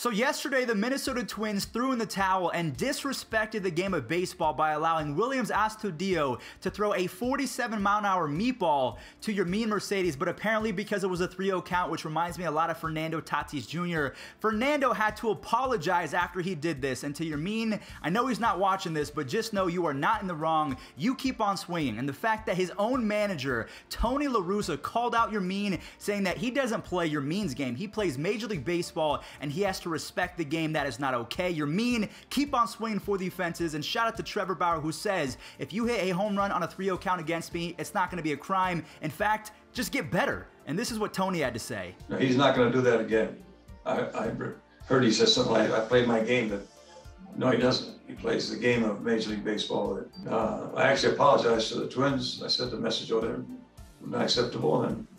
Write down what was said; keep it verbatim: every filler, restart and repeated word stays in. So yesterday, the Minnesota Twins threw in the towel and disrespected the game of baseball by allowing Williams Astudillo to throw a forty-seven mile an hour meatball to Yermín Mercedes, but apparently because it was a three oh count, which reminds me a lot of Fernando Tatis Junior, Fernando had to apologize after he did this. And to Yermín, I know he's not watching this, but just know you are not in the wrong. You keep on swinging. And the fact that his own manager, Tony La Russa, called out Yermín, saying that he doesn't play Yermín's game. He plays Major League Baseball, and he has to respect the game. That is not okay. Yermín, keep on swinging for the fences. And shout out to Trevor Bauer, who says, if you hit a home run on a three oh count against me, it's not going to be a crime. In fact, just get better. And this is what Tony had to say. No, he's not going to do that again. I, I heard he says something like, I played my game. That no, he doesn't. He plays the game of Major League Baseball. Uh, I actually apologized to the Twins. I sent a message over there, not acceptable. And